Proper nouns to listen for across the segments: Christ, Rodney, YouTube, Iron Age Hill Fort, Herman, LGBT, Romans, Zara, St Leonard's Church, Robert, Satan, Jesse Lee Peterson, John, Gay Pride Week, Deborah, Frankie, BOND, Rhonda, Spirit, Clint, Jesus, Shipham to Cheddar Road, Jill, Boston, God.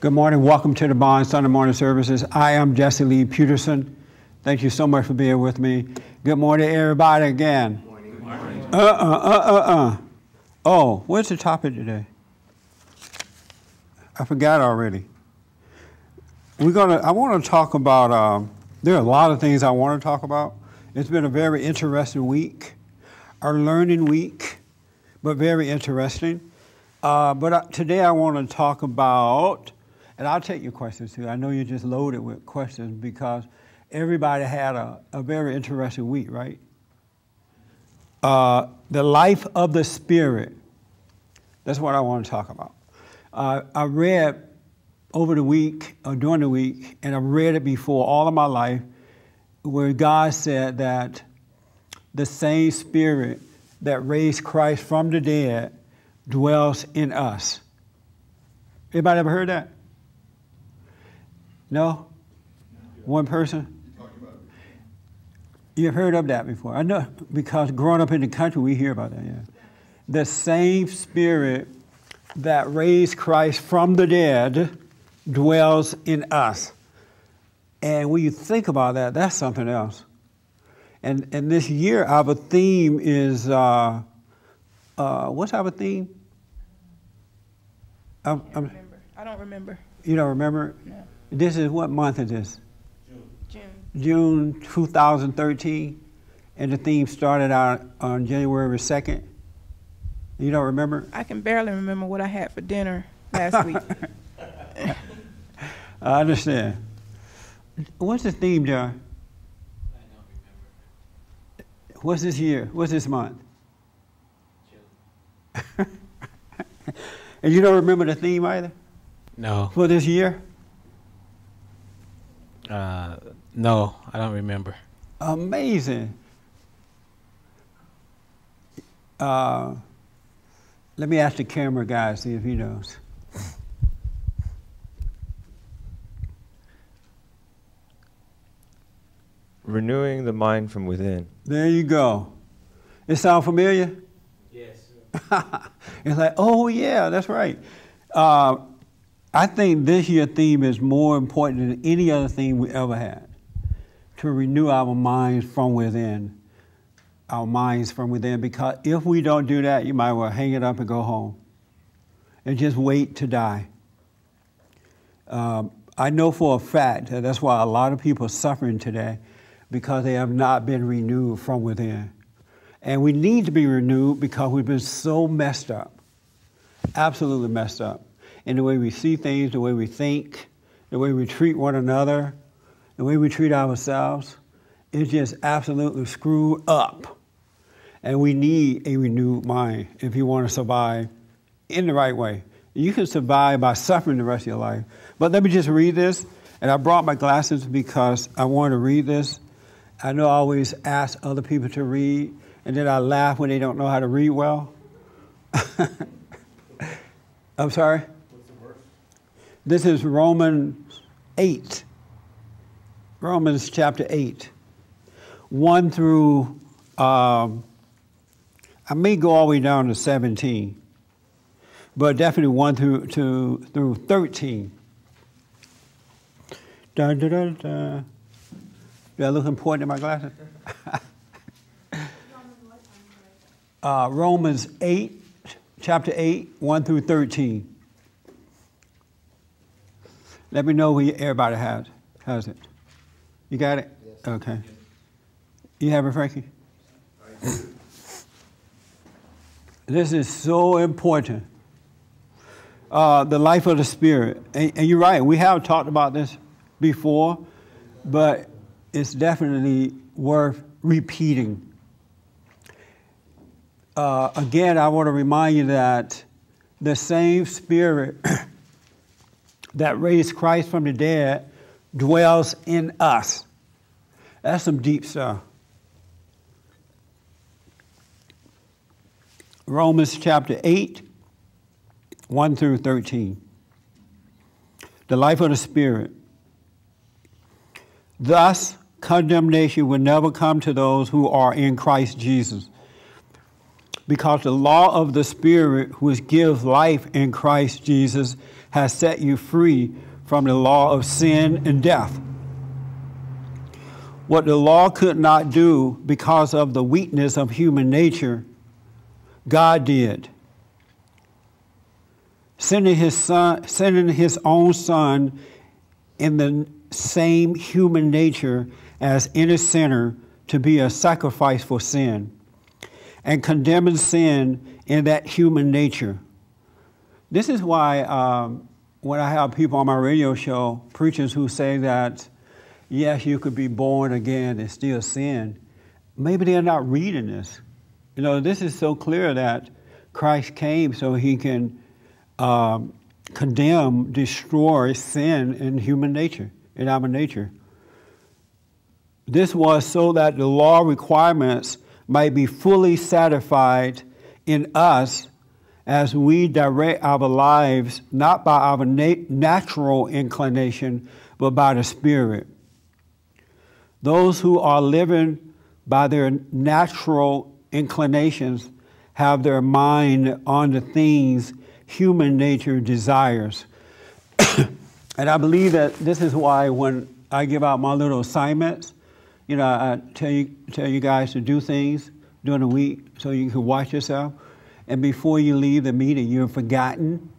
Good morning. Welcome to the BOND Sunday morning services. I am Jesse Lee Peterson. Thank you so much for being with me. Good morning, everybody, again. Good morning. Oh, what's the topic today? I forgot already. I want to talk about, there are a lot of things I want to talk about. It's been a very interesting week, our learning week, but very interesting. Today I want to talk about, and I'll take your questions too. I know you're just loaded with questions because everybody had a very interesting week, right? The life of the Spirit. That's what I want to talk about. I read over the week, or during the week, and I've read it before all of my life, where God said that the same Spirit that raised Christ from the dead dwells in us. Anybody ever heard that? No? One person? You've heard of that before. I know, because growing up in the country, we hear about that, yeah. The same Spirit that raised Christ from the dead dwells in us. And when you think about that, that's something else. And this year, our theme is, what's our theme? I don't remember. You don't remember? No. This is, what month is this? June. June 2013. And the theme started out on January 2nd. You don't remember? I can barely remember what I had for dinner last week. I understand. What's the theme, John? I don't remember. What's this year? What's this month? Jill. And you don't remember the theme either? No. For this year? No, I don't remember. Amazing. Let me ask the camera guy, see if he knows. Renewing the mind from within. There you go. It sound familiar? Yes. It's like, oh yeah, that's right. I think this year's theme is more important than any other theme we ever had. To renew our minds from within. Our minds from within, because if we don't do that, you might well hang it up and go home. And just wait to die. I know for a fact that that's why a lot of people are suffering today, because they have not been renewed from within. And we need to be renewed because we've been so messed up, absolutely messed up, in the way we see things, the way we think, the way we treat one another, the way we treat ourselves. It's just absolutely screwed up. And we need a renewed mind if you want to survive in the right way. You can survive by suffering the rest of your life. But let me just read this, and I brought my glasses because I wanted to read this. I know I always ask other people to read, and then I laugh when they don't know how to read well. I'm sorry? What's the verse? This is Romans 8. Romans chapter 8. 1 through, I may go all the way down to 17, but definitely 1 through 13. Dun, dun, dun, dun. Do I look important in my glasses? Romans 8, chapter 8, 1 through 13. Let me know where everybody has it. You got it? Yes. Okay. You have it, Frankie? This is so important. The life of the Spirit. And you're right, we have talked about this before, but it's definitely worth repeating. Again, I want to remind you that the same Spirit that raised Christ from the dead dwells in us. That's some deep stuff. Romans chapter 8, 1 through 13. The life of the Spirit. Thus, condemnation will never come to those who are in Christ Jesus. because the law of the Spirit, which gives life in Christ Jesus, has set you free from the law of sin and death. What the law could not do because of the weakness of human nature, God did. Sending his own son in the same human nature as any sinner to be a sacrifice for sin, and condemning sin in that human nature. This is why when I have people on my radio show, preachers who say that, yes, you could be born again and still sin, maybe they're not reading this. You know, this is so clear that Christ came so he can condemn, destroy sin in human nature, in our nature. This was so that the law requirements might be fully satisfied in us as we direct our lives, not by our natural inclination, but by the Spirit. Those who are living by their natural inclinations have their mind on the things human nature desires. And I believe that this is why when I give out my little assignments, you know, I tell you guys to do things during the week so you can watch yourself. And before you leave the meeting, you're forgotten.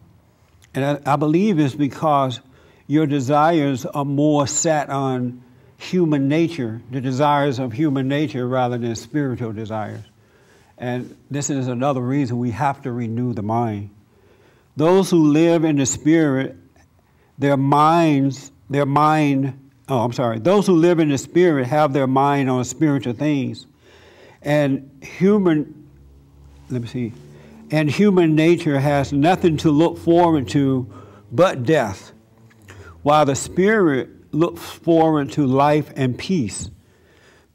And I believe it's because your desires are more set on human nature, the desires of human nature rather than spiritual desires. And this is another reason we have to renew the mind. Those who live in the Spirit, those who live in the Spirit have their mind on spiritual things, and human nature has nothing to look forward to but death, while the Spirit looks forward to life and peace,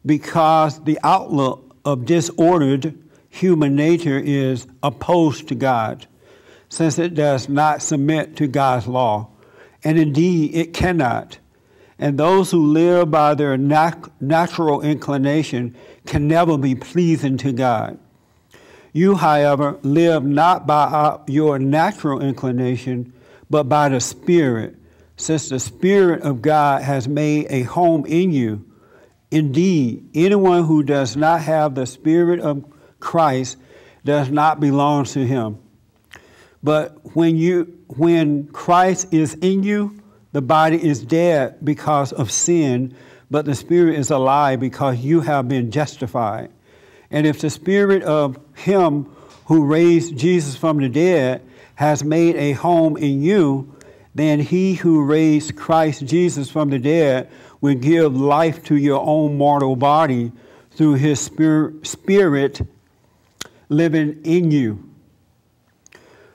because the outlook of disordered human nature is opposed to God, since it does not submit to God's law, and indeed it cannot. And those who live by their natural inclination can never be pleasing to God. You, however, live not by your natural inclination, but by the Spirit, since the Spirit of God has made a home in you. Indeed, anyone who does not have the Spirit of Christ does not belong to him. But when Christ is in you, the body is dead because of sin, but the Spirit is alive because you have been justified. And if the Spirit of him who raised Jesus from the dead has made a home in you, then he who raised Christ Jesus from the dead will give life to your own mortal body through his Spirit living in you.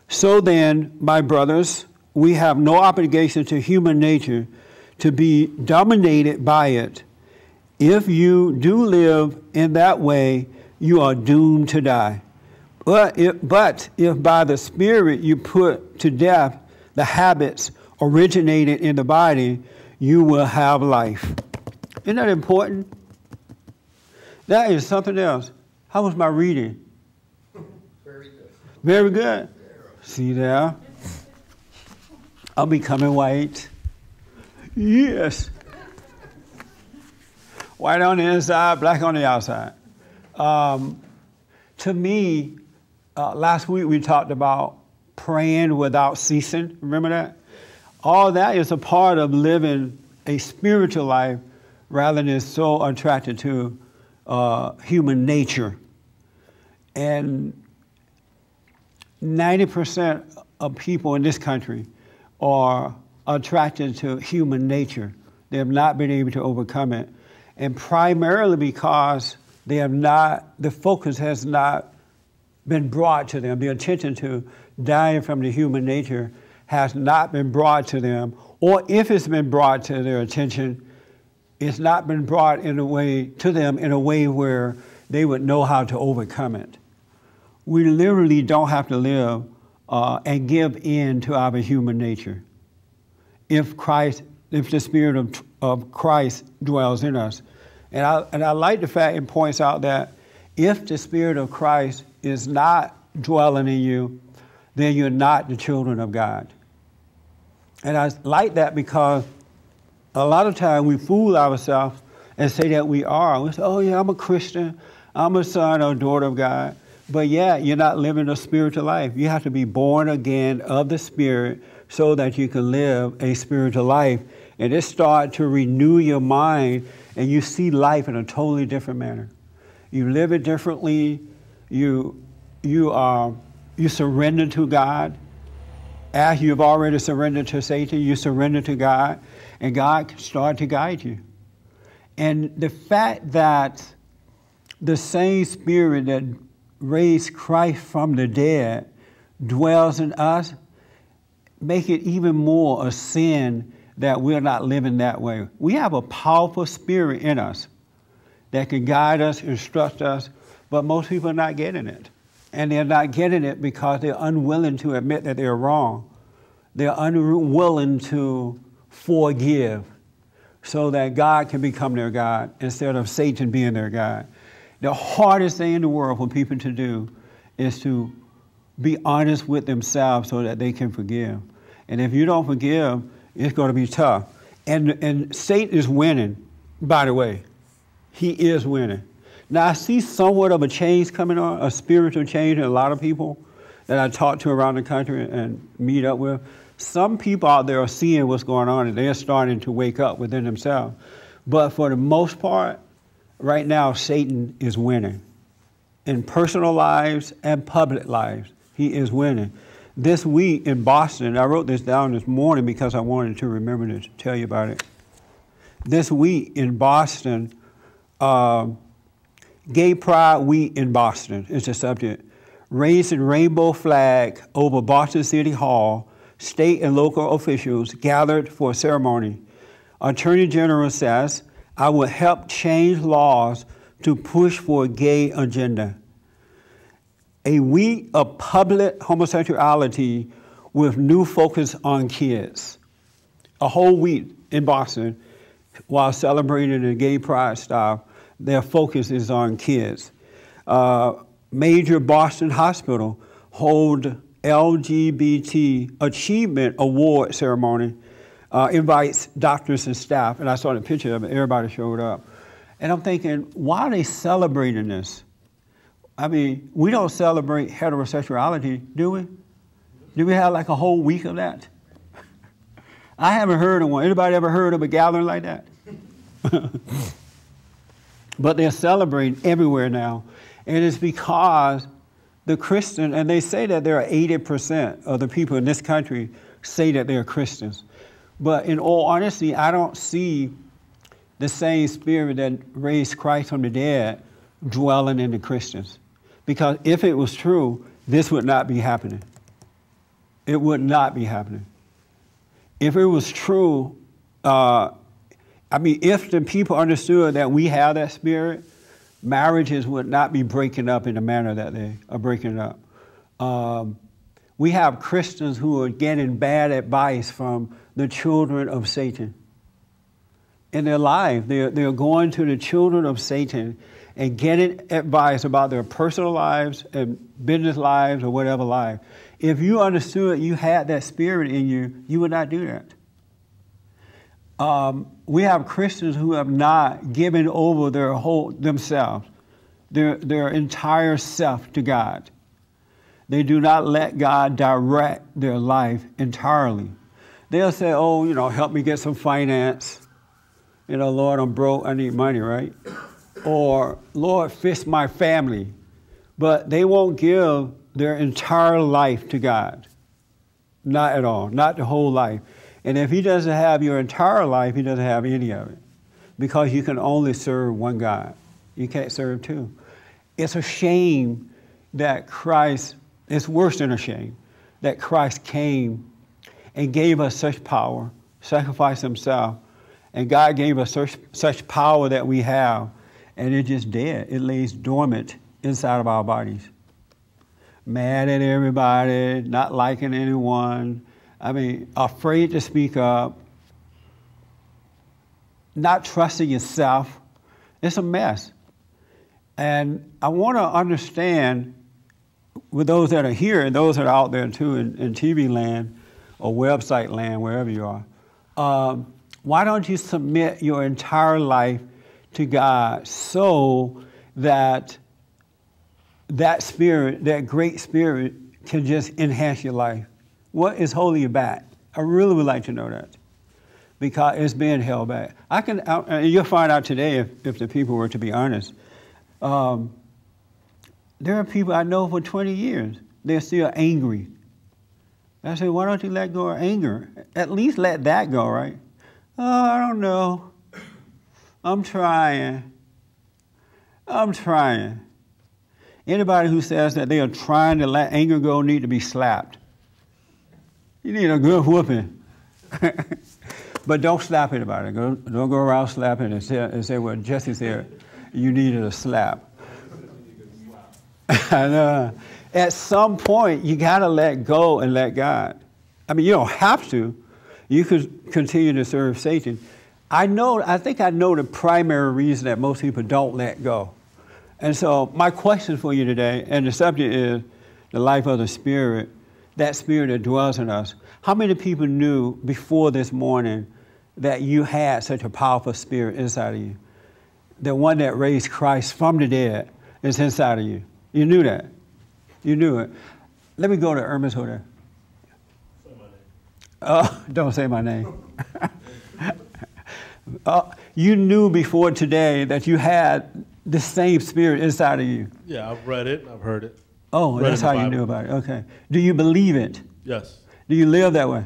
So then, my brothers, we have no obligation to human nature to be dominated by it. If you do live in that way, you are doomed to die. But if by the Spirit you put to death the habits originated in the body, you will have life. Isn't that important? That is something else. How was my reading? Very good. Very good. See there? I'm becoming white. Yes. White on the inside, black on the outside. To me, last week we talked about praying without ceasing. Remember that? All that is a part of living a spiritual life rather than so attracted to human nature. And 90% of people in this country are attracted to human nature. They have not been able to overcome it. And primarily because they have not, the focus has not been brought to them. The attention to dying from the human nature has not been brought to them. Or if it's been brought to their attention, it's not been brought in a way to them in a way where they would know how to overcome it. We literally don't have to live and give in to our human nature. If the Spirit of Christ dwells in us. And I like the fact it points out that if the Spirit of Christ is not dwelling in you, then you're not the children of God. And I like that because a lot of times we fool ourselves and say that we are. We say, oh yeah, I'm a Christian. I'm a son or daughter of God. But yeah, you're not living a spiritual life. You have to be born again of the Spirit so that you can live a spiritual life. And it starts to renew your mind and you see life in a totally different manner. You live it differently. You surrender to God. As you've already surrendered to Satan, you surrender to God, and God can start to guide you. And the fact that the same Spirit that raised Christ from the dead dwells in us, make it even more a sin that we're not living that way. We have a powerful Spirit in us that can guide us, instruct us, but most people are not getting it. And they're not getting it because they're unwilling to admit that they're wrong. They're unwilling to forgive so that God can become their God instead of Satan being their God. The hardest thing in the world for people to do is to be honest with themselves so that they can forgive. And if you don't forgive, it's going to be tough. And Satan is winning, by the way. He is winning. Now, I see somewhat of a change coming on, a spiritual change in a lot of people that I talk to around the country and meet up with. Some people out there are seeing what's going on and they're starting to wake up within themselves. But for the most part, right now, Satan is winning. In personal lives and public lives, he is winning. This week in Boston, I wrote this down this morning because I wanted to remember to tell you about it. This week in Boston, Gay Pride Week in Boston is the subject. Raising rainbow flag over Boston City Hall, state and local officials gathered for a ceremony. Attorney General says, I will help change laws to push for a gay agenda. A week of public homosexuality with new focus on kids. A whole week in Boston while celebrating the gay pride stuff. Their focus is on kids. Major Boston Hospital hold LGBT Achievement Award ceremony, invites doctors and staff, and I saw the picture of it, everybody showed up. And I'm thinking, why are they celebrating this? I mean, we don't celebrate heterosexuality, do we? Do we have like a whole week of that? I haven't heard of one. Anybody ever heard of a gathering like that? But they're celebrating everywhere now. And it's because the Christian, and they say that there are 80% of the people in this country say that they're Christians. But in all honesty, I don't see the same Spirit that raised Christ from the dead dwelling in the Christians. Because if it was true, this would not be happening. It would not be happening. If it was true, I mean, if the people understood that we have that Spirit, marriages would not be breaking up in the manner that they are breaking up. We have Christians who are getting bad advice from the children of Satan. In their life, they're going to the children of Satan and getting advice about their personal lives and business lives or whatever life. If you understood you had that Spirit in you, you would not do that. We have Christians who have not given over their whole themselves, their entire self to God. They do not let God direct their life entirely. They'll say, oh, you know, help me get some finance. You know, Lord, I'm broke, I need money, right? Or, Lord, fix my family. But they won't give their entire life to God. Not at all, not the whole life. And if he doesn't have your entire life, he doesn't have any of it. Because you can only serve one God. You can't serve two. It's a shame that Christ, it's worse than a shame, that Christ came and gave us such power, sacrificed himself, and God gave us such power that we have, and it's just dead. It lays dormant inside of our bodies. Mad at everybody, not liking anyone, I mean, afraid to speak up, not trusting yourself. It's a mess. And I want to understand with those that are here and those that are out there too in TV land or website land, wherever you are, why don't you submit your entire life to God so that that spirit, that great spirit, can just enhance your life? What is holding you back? I really would like to know that, because it's being held back. You'll find out today if the people were to be honest. There are people I know for 20 years, they're still angry. I say, why don't you let go of anger? At least let that go, right? Oh, I don't know. I'm trying. Anybody who says that they are trying to let anger go need to be slapped. You need a good whooping. But don't slap anybody. Don't go around slapping and say, well, Jesse said you needed a slap. And, at some point, you got to let go and let God. I mean, you don't have to. You could continue to serve Satan. I think I know the primary reason that most people don't let go. And so my question for you today, and the subject is the life of the Spirit, that Spirit that dwells in us. How many people knew before this morning that you had such a powerful Spirit inside of you? The one that raised Christ from the dead is inside of you. You knew that. You knew it. Let me go to Herman's holder. Say my name. Oh, don't say my name. You knew before today that you had the same Spirit inside of you. Yeah, I've read it. I've heard it. Oh, that's how you knew about it. Okay. Do you believe it? Yes. Do you live that way?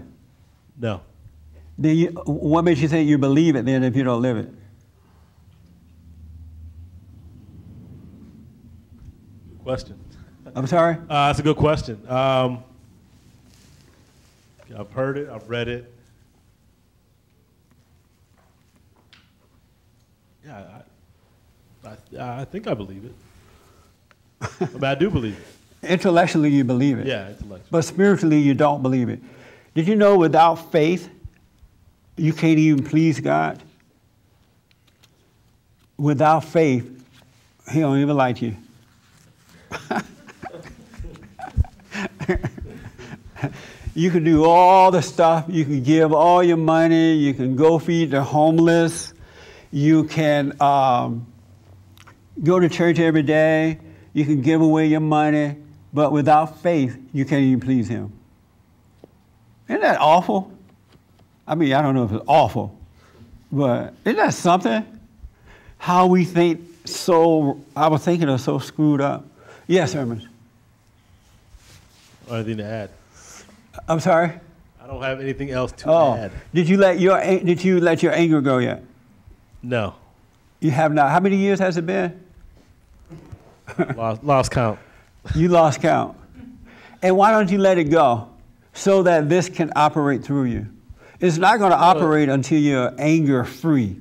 No. What makes you think you believe it then if you don't live it? Good question. I'm sorry? That's a good question. I've heard it. I've read it. Yeah, I think I believe it. But I do believe it. Intellectually, you believe it. Yeah, intellectually. But spiritually, you don't believe it. Did you know without faith, you can't even please God? Without faith, He don't even like you. You can do all the stuff. You can give all your money. You can go feed the homeless. You can go to church every day. You can give away your money. But without faith, you can't even please Him. Isn't that awful? I mean, I don't know if it's awful, but isn't that something? How we think so screwed up. Yes, Herman. Anything to add? I'm sorry? I don't have anything else to add. Did you let your anger go yet? No. You have not. How many years has it been? Lost count. You lost count. And why don't you let it go so that this can operate through you? It's not going to operate until you're anger free.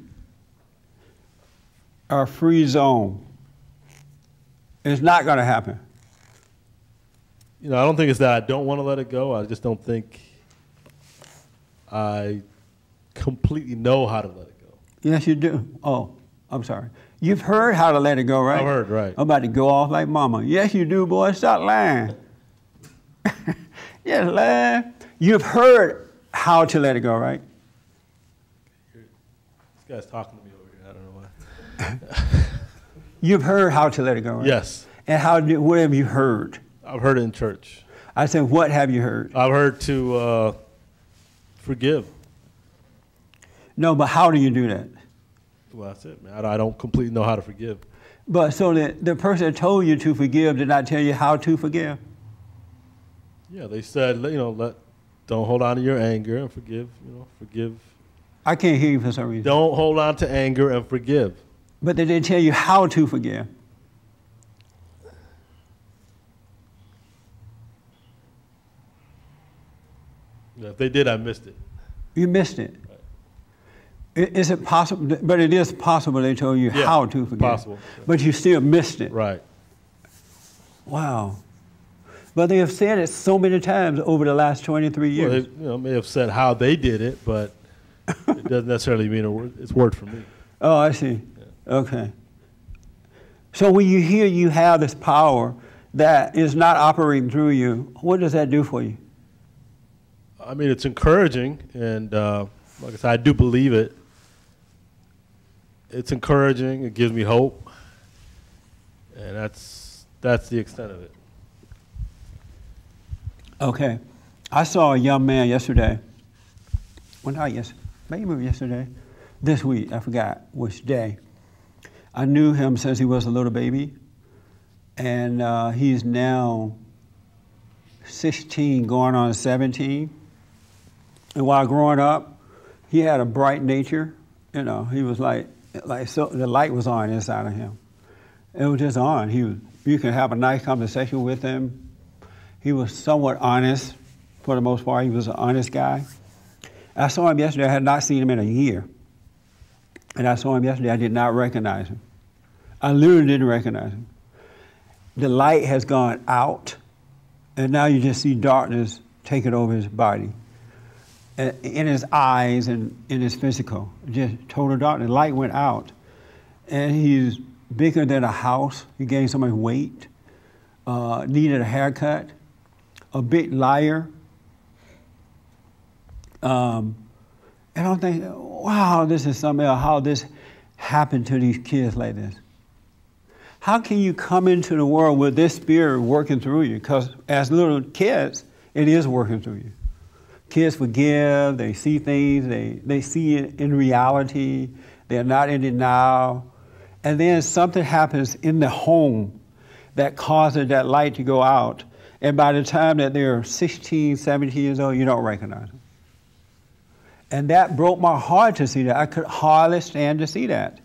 Or free zone. It's not going to happen. You know, I don't think it's that I don't want to let it go. I just don't think I completely know how to let it go. Yes, you do. Oh, I'm sorry. You've heard how to let it go, right? I've heard, right. I'm about to go off like mama. Yes, you do, boy. Stop lying. Yes, lying. You've heard how to let it go, right? This guy's talking to me over here. I don't know why. You've heard how to let it go, right? Yes. And what have you heard? I've heard it in church. I said, what have you heard? I've heard to forgive. No, but how do you do that? Well, that's it, man. I don't completely know how to forgive. But so the person that told you to forgive did not tell you how to forgive? Yeah, they said, you know, don't hold on to your anger and forgive, you know, forgive. I can't hear you for some reason. Don't hold on to anger and forgive. But they didn't tell you how to forgive. If they did, I missed it. You missed it. Right. Is it possible? But it is possible they told you how to forgive. Possible. But you still missed it. Right. Wow. But they have said it so many times over the last 23 years. Well, they may have said how they did it, but it doesn't necessarily mean it's word for me. Oh, I see. Yeah. Okay. So when you hear you have this power that is not operating through you, what does that do for you? I mean, it's encouraging, and like I said, I do believe it. It's encouraging. It gives me hope, and that's the extent of it. Okay, I saw a young man yesterday. Well, not yesterday, maybe yesterday. This week, I forgot which day. I knew him since he was a little baby, and he's now 16, going on 17. And while growing up, he had a bright nature. You know, he was like so the light was on inside of him. It was just on. You could have a nice conversation with him. He was somewhat honest, for the most part. He was an honest guy. I saw him yesterday. I had not seen him in a year. And I saw him yesterday. I did not recognize him. I literally didn't recognize him. The light has gone out, and now you just see darkness taking over his body, in his eyes and in his physical. Just total darkness. Light went out, and he's bigger than a house. He gained so much weight. Needed a haircut. A big liar. And I'm thinking, wow, this is something else, how this happened to these kids like this. How can you come into the world with this spirit working through you? Because as little kids, it is working through you. Kids forgive, they see things, they see it in reality, they're not in denial. And then something happens in the home that causes that light to go out. And by the time that they're 16, 17 years old, you don't recognize them. And that broke my heart to see that. I could hardly stand to see that.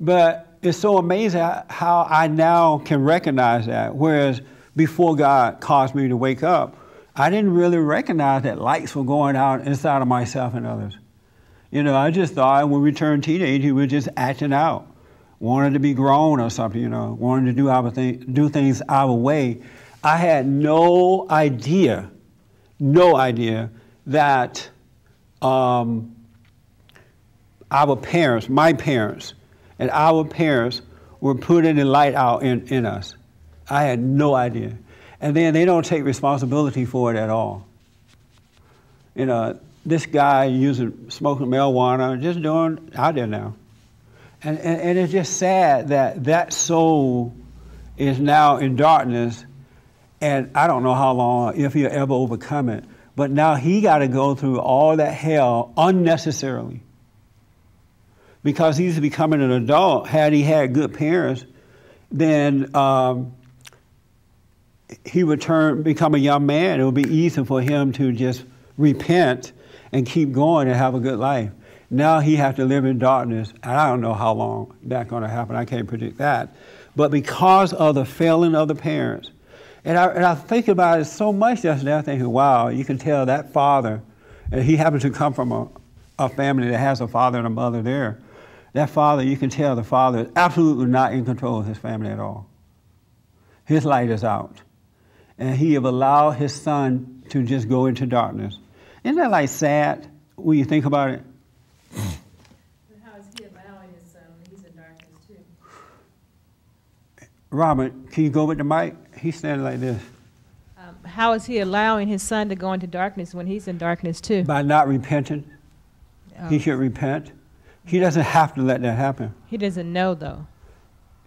But it's so amazing how I now can recognize that, whereas before God caused me to wake up, I didn't really recognize that lights were going out inside of myself and others. You know, I just thought when we turned teenage, we were just acting out, wanted to be grown or something, you know, wanted to do things our way. I had no idea that my parents were putting the light out in us. I had no idea. And then they don't take responsibility for it at all. You know, this guy smoking marijuana, just doing out there now. And it's just sad that that soul is now in darkness, and I don't know how long, if he'll ever overcome it. But now he got to go through all that hell unnecessarily. Because he's becoming an adult. Had he had good parents, then he would become a young man. It would be easy for him to just repent and keep going and have a good life. Now he has to live in darkness. And I don't know how long that's going to happen. I can't predict that. But because of the failing of the parents, and I think about it so much yesterday. I think, wow, you can tell that father, and he happens to come from a family that has a father and a mother there. That father, you can tell the father is absolutely not in control of his family at all. His light is out. And he have allowed his son to just go into darkness. Isn't that like sad when you think about it? But how is he allowing his son? He's in darkness too. Robert, can you go with the mic? He's standing like this. How is he allowing his son to go into darkness when he's in darkness too? By not repenting. He should repent. He doesn't have to let that happen. He doesn't know, though.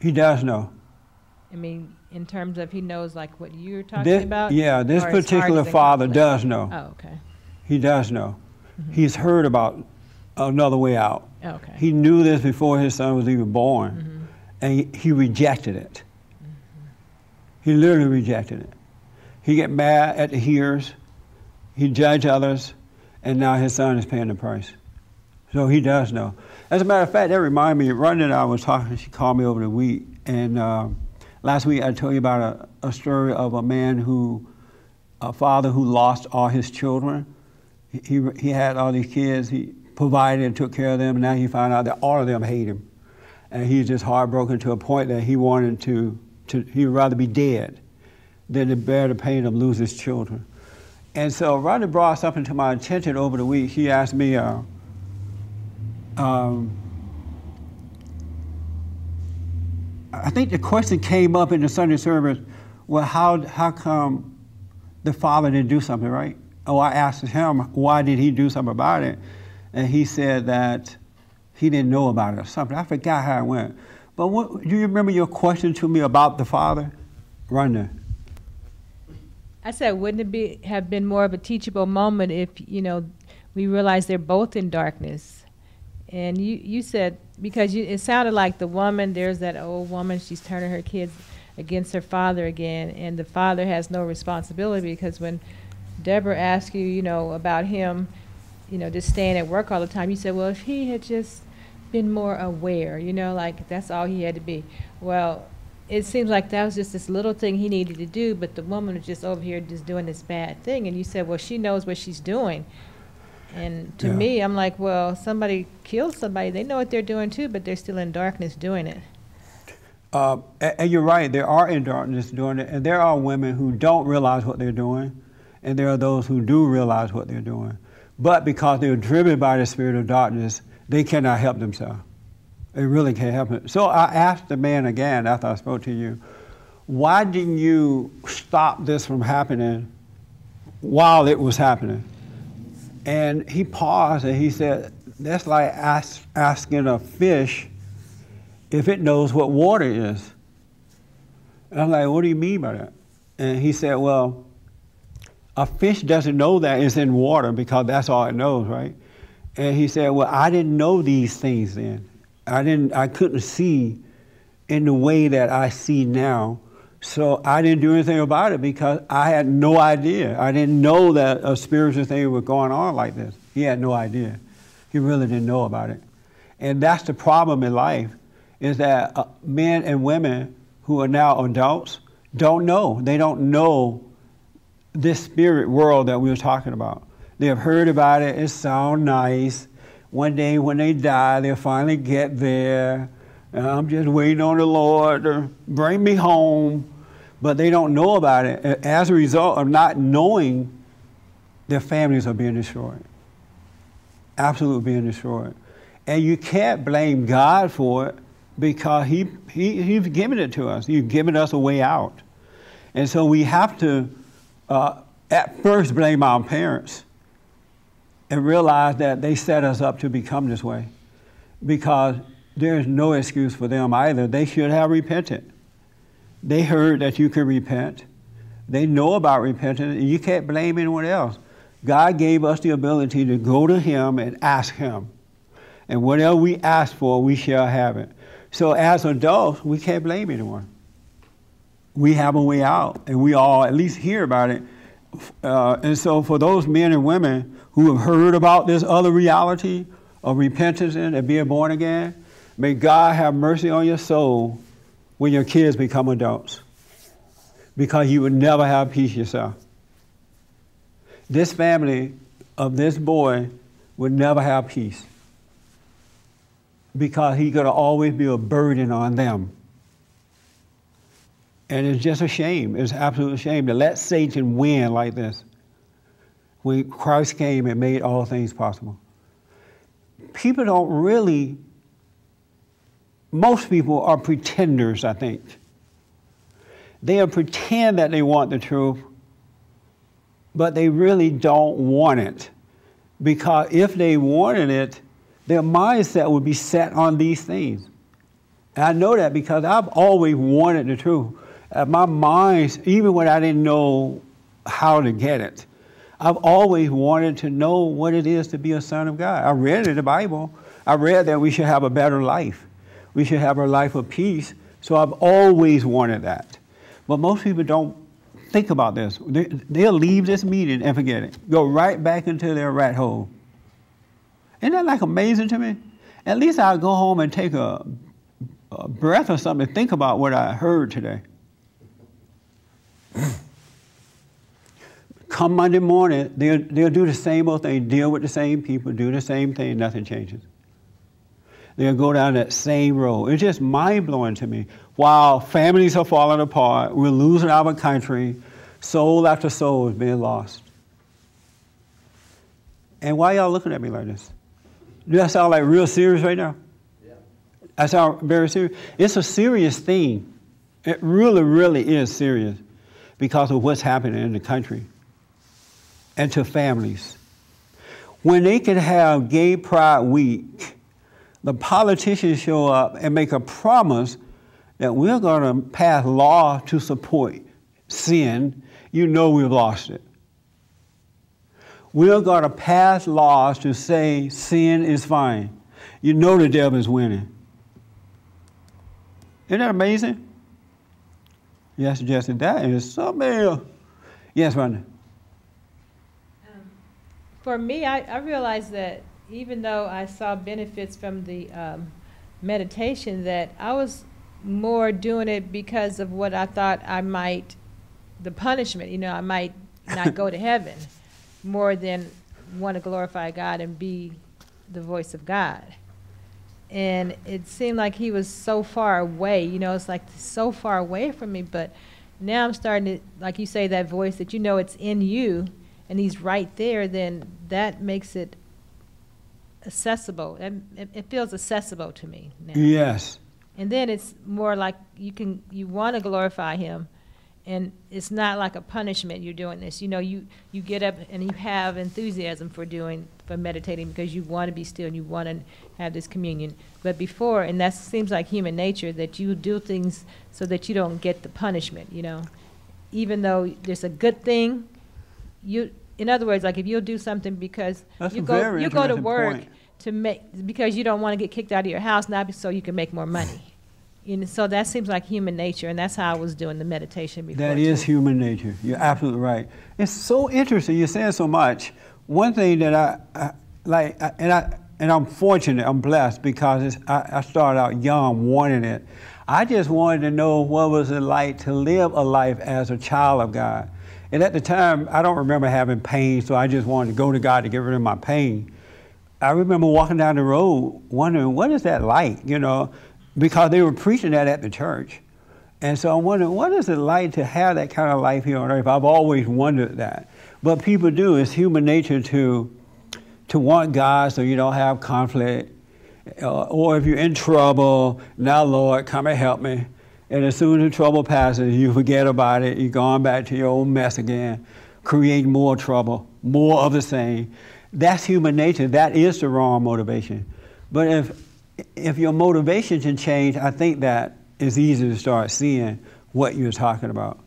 He does know. I mean, in terms of he knows like what you're talking about? Yeah, this particular father does know. Oh, okay. He does know. Mm-hmm. He's heard about another way out. Okay. He knew this before his son was even born, mm-hmm. and he rejected it. He literally rejected it. He get mad at the hearers. He judged others. And now his son is paying the price. So he does know. As a matter of fact, that reminded me, Rhonda and I was talking. She called me over the week. And last week I told you about a story of a father who lost all his children. He had all these kids. He provided and took care of them. And now he found out that all of them hate him. And he's just heartbroken to a point that he wanted he would rather be dead than to bear the pain of losing his children. And so Rodney brought something to my attention over the week. He asked me, I think the question came up in the Sunday service, well, how come the father didn't do something, right? Oh, I asked him, why did he do something about it? And he said that he didn't know about it or something. I forgot how it went. But what, do you remember your question to me about the father, Rhonda? I said, wouldn't it have been more of a teachable moment if, you know, we realized they're both in darkness? And you said, because it sounded like the woman, there's that old woman, she's turning her kids against her father again, and the father has no responsibility, because when Deborah asked you, you know, about him, you know, just staying at work all the time, you said, well, if he had just been more aware, you know, like that's all he had to be. Well, it seems like that was just this little thing he needed to do, but the woman was just over here just doing this bad thing. And you said, well, she knows what she's doing. And to me, I'm like, well, somebody killed somebody. They know what they're doing too, but they're still in darkness doing it. And you're right, they are in darkness doing it. And there are women who don't realize what they're doing. And there are those who do realize what they're doing. But because they're driven by the spirit of darkness, they cannot help themselves. They really can't help it. So I asked the man again after I spoke to you, why didn't you stop this from happening while it was happening? And he paused and he said, that's like asking a fish if it knows what water is. And I'm like, what do you mean by that? And he said, well, a fish doesn't know that it's in water because that's all it knows, right? And he said, well, I didn't know these things then. I couldn't see in the way that I see now. So I didn't do anything about it because I had no idea. I didn't know that a spiritual thing was going on like this. He had no idea. He really didn't know about it. And that's the problem in life, is that men and women who are now adults don't know. They don't know this spirit world that we were talking about. They have heard about it. It sounds nice. One day when they die, they'll finally get there. And I'm just waiting on the Lord to bring me home. But they don't know about it. And as a result of not knowing, their families are being destroyed. Absolutely being destroyed. And you can't blame God for it because He's given it to us. He's given us a way out. And so we have to, at first, blame our parents and realize that they set us up to become this way, because there is no excuse for them either. They should have repented. They heard that you can repent. They know about repentance. You can't blame anyone else. God gave us the ability to go to Him and ask Him. And whatever we ask for, we shall have it. So as adults, we can't blame anyone. We have a way out, and we all at least hear about it. And so for those men and women who have heard about this other reality of repentance and being born again, may God have mercy on your soul when your kids become adults, because you would never have peace yourself. This family of this boy would never have peace because he's going to always be a burden on them. And it's just a shame. It's an absolute shame to let Satan win like this, when Christ came and made all things possible. People don't really, most people are pretenders, I think. They'll pretend that they want the truth, but they really don't want it. Because if they wanted it, their mindset would be set on these things. And I know that because I've always wanted the truth. My mind, even when I didn't know how to get it, I've always wanted to know what it is to be a son of God. I read in the Bible. I read that we should have a better life. We should have a life of peace. So I've always wanted that. But most people don't think about this. They'll leave this meeting and forget it. Go right back into their rat hole. Isn't that like amazing to me? At least I'll go home and take a breath or something to think about what I heard today. Come Monday morning, they'll do the same old thing, deal with the same people, do the same thing, nothing changes. They'll go down that same road. It's just mind-blowing to me. While families are falling apart, we're losing our country, soul after soul is being lost. And why y'all looking at me like this? Do I sound like real serious right now? Yeah. I sound very serious. It's a serious thing. It really, really is serious. because of what's happening in the country and to families. When they could have Gay Pride Week, the politicians show up and make a promise that we're going to pass law to support sin. You know we've lost it. We're going to pass laws to say sin is fine. You know the devil is winning. Isn't that amazing? Yes, Jesse, that is something. Yes, Rhonda. For me, I realized that even though I saw benefits from the meditation, that I was more doing it because of what I thought I might, the punishment, you know, I might not go to heaven, more than want to glorify God and be the voice of God. And it seemed like he was so far away, you know, it's like so far away from me, but now I'm starting to, like you say, that voice that you know it's in you and he's right there, then that makes it accessible. It feels accessible to me now. Yes. And then it's more like you want to glorify him. And it's not like a punishment you're doing this. You know, you get up and you have enthusiasm for meditating because you want to be still and you want to have this communion. But before, and that seems like human nature, that you do things so that you don't get the punishment, you know. Even though there's a good thing, in other words, like if you'll do something because you go to work because you don't want to get kicked out of your house, not so you can make more money. You know, so that seems like human nature, and that's how I was doing the meditation before. That is human nature. You're absolutely right. It's so interesting. You're saying so much. One thing that I'm fortunate, I'm blessed, because I started out young wanting it. I just wanted to know what was it like to live a life as a child of God. And at the time, I don't remember having pain, so I just wanted to go to God to get rid of my pain. I remember walking down the road wondering, what is that like, you know? Because they were preaching that at the church. And so I'm wondering, what is it like to have that kind of life here on earth? I've always wondered that. But people do. It's human nature to want God so you don't have conflict. Or if you're in trouble, now, Lord, come and help me. And as soon as the trouble passes, you forget about it. You're going back to your old mess again, create more trouble, more of the same. That's human nature. That is the wrong motivation. But if your motivation can change, I think that it's easy to start seeing what you're talking about.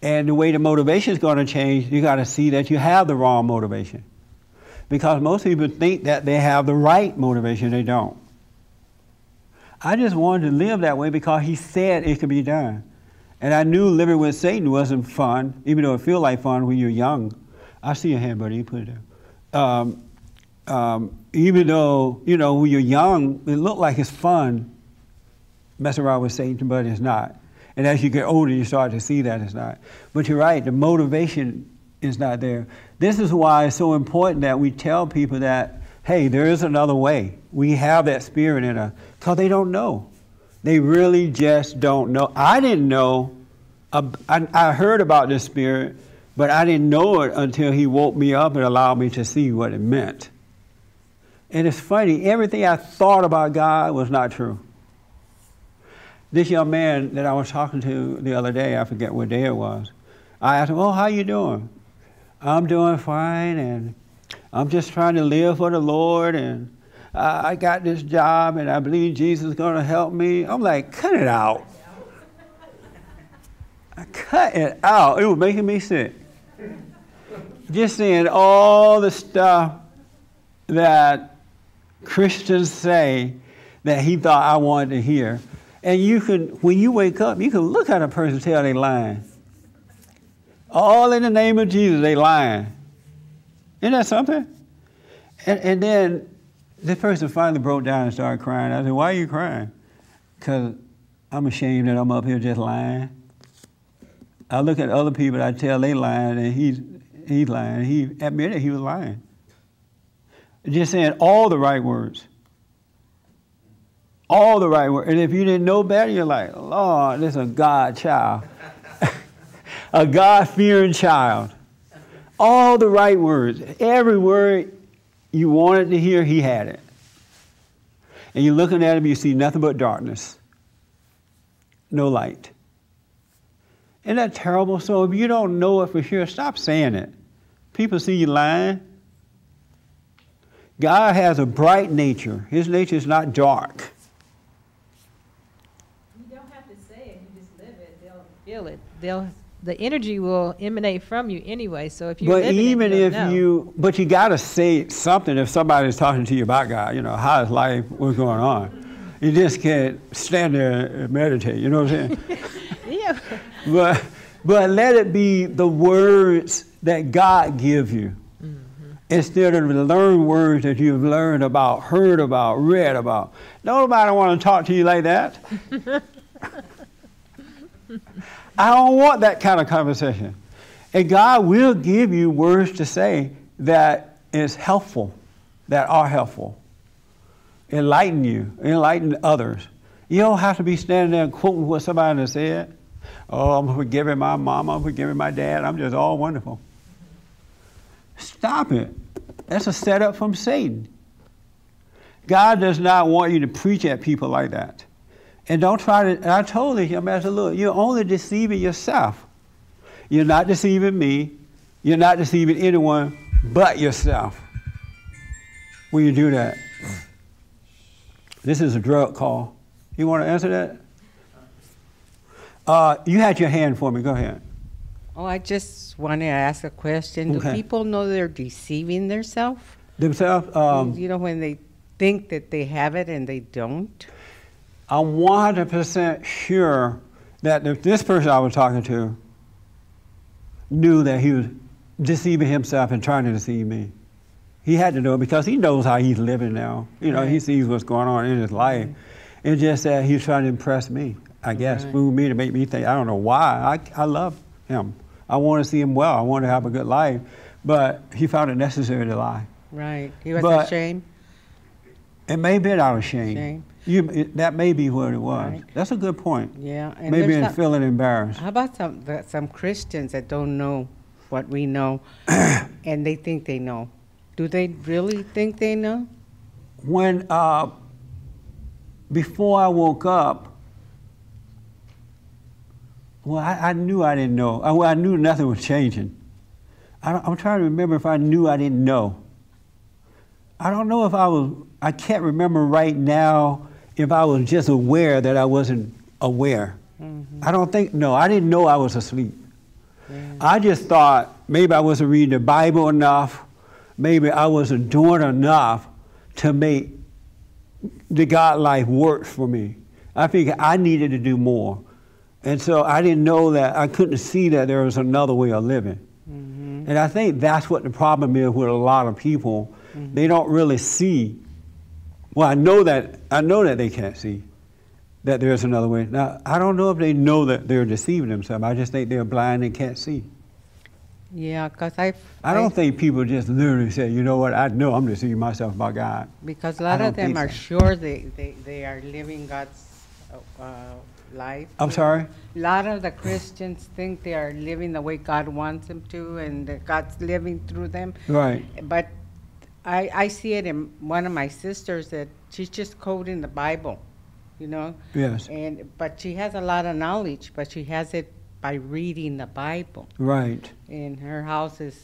And the way the motivation is going to change, you got to see that you have the wrong motivation. Because most people think that they have the right motivation, they don't. I just wanted to live that way because he said it could be done. And I knew living with Satan wasn't fun, even though it feels like fun when you're young. I see your hand, buddy, you put it down. Even though, you know, when you're young, it looks like it's fun messing around with Satan, but it's not. And as you get older, you start to see that it's not. But you're right, the motivation is not there. This is why it's so important that we tell people that, hey, there is another way. We have that spirit in us, because they don't know. They really just don't know. I didn't know. I heard about this spirit, but I didn't know it until he woke me up and allowed me to see what it meant. And it's funny, everything I thought about God was not true. This young man that I was talking to the other day, I forget what day it was, I asked him, oh, how you doing? I'm doing fine, and I'm just trying to live for the Lord, and I got this job, and I believe Jesus is going to help me. I'm like, cut it out. I cut it out. It was making me sick. Just seeing all the stuff that Christians say that he thought I wanted to hear. And you can, when you wake up, you can look at a person and tell they lying. All in the name of Jesus, they lying. Isn't that something? And then this person finally broke down and started crying. I said, why are you crying? Because I'm ashamed that I'm up here just lying. I look at other people, I tell they lying, and he's lying. He admitted he was lying. Just saying all the right words. All the right words. And if you didn't know better, you're like, Lord, this is a God child. A God-fearing child. All the right words. Every word you wanted to hear, he had it. And you're looking at him, you see nothing but darkness. No light. Isn't that terrible? So if you don't know it for sure, stop saying it. People see you lying. God has a bright nature. His nature is not dark. You don't have to say it. You just live it. They'll feel it. The energy will emanate from you anyway. So if you but you got to say something if somebody's talking to you about God. You know, how is life? What's going on? You just can't stand there and meditate. You know what I'm saying? Yeah. But let it be the words that God gives you. Instead of the learned words that you've learned about, heard about, read about. Nobody want to talk to you like that. I don't want that kind of conversation. And God will give you words to say that is helpful, that are helpful. Enlighten you, enlighten others. You don't have to be standing there and quoting what somebody said. Oh, I'm forgiving my mama, I'm forgiving my dad, I'm just all wonderful. Stop it. That's a setup from Satan. God does not want you to preach at people like that. And don't try to, I told him, I said, look, you're only deceiving yourself. You're not deceiving me. You're not deceiving anyone but yourself when you do that. This is a drug call. You want to answer that? You had your hand for me. Go ahead. Oh, I just want to ask a question. Okay. Do people know they're deceiving themselves? Themselves? You know, when they think that they have it and they don't? I'm 100% sure that if this person I was talking to knew that he was deceiving himself and trying to deceive me. He had to know it because he knows how he's living now. You know, right. He sees what's going on in his life. Right. It's just that he's trying to impress me, I guess, right. Fool me to make me think. I don't know why. I love him. I want to see him well. I want to have a good life. But he found it necessary to lie. Right. He was out of shame? It may have been out of shame. That may be what it was. Right. That's a good point. Yeah. And maybe in feeling embarrassed. How about some Christians that don't know what we know and they think they know? Do they really think they know? When, before I woke up, well, I knew I didn't know. I knew nothing was changing. I'm trying to remember if I knew I didn't know. I don't know if I was, I can't remember right now if I was just aware that I wasn't aware. Mm-hmm. I don't think, no, I didn't know I was asleep. Yeah. I just thought maybe I wasn't reading the Bible enough, maybe I wasn't doing enough to make the God life work for me. I figured I needed to do more. And so I didn't know that, I couldn't see that there was another way of living. Mm-hmm. And I think that's what the problem is with a lot of people. Mm-hmm. They don't really see. Well, I know that they can't see that there's another way. Now, I don't know if they know that they're deceiving themselves. I just think they're blind and can't see. Yeah, because I don't think people just literally say, you know what, I know I'm deceiving myself about God. Because a lot of them are sure they are living God's life. I'm sorry? A lot of the Christians think they are living the way God wants them to and that God's living through them. Right. But I see it in one of my sisters that she's just quoting the Bible, you know? Yes. But she has a lot of knowledge, but she has it by reading the Bible. Right. And her house is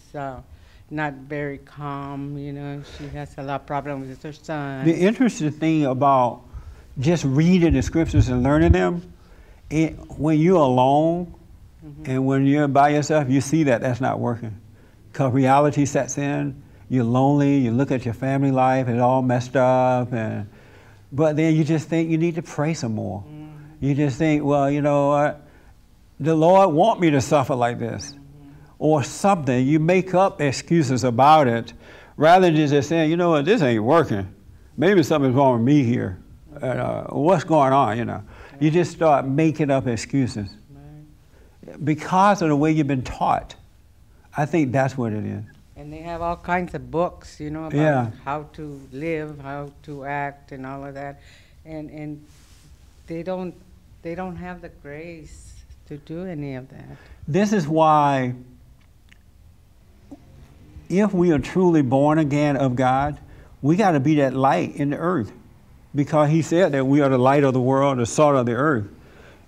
not very calm, you know. She has a lot of problems with her son. The interesting thing about just reading the scriptures and learning them, when you're alone and when you're by yourself, you see that that's not working. Because reality sets in, you're lonely, you look at your family life, it's all messed up. But then you just think you need to pray some more. Mm-hmm. You just think, well, you know what? The Lord want me to suffer like this, or something. You make up excuses about it, rather than just saying, you know what, this ain't working. Maybe something's wrong with me here. What's going on, you know? Right. You just start making up excuses. Right. Because of the way you've been taught, I think that's what it is. And they have all kinds of books, you know, about how to live, how to act, and all of that. And they don't have the grace to do any of that. This is why, if we are truly born again of God, we got to be that light in the earth, because he said that we are the light of the world, the salt of the earth.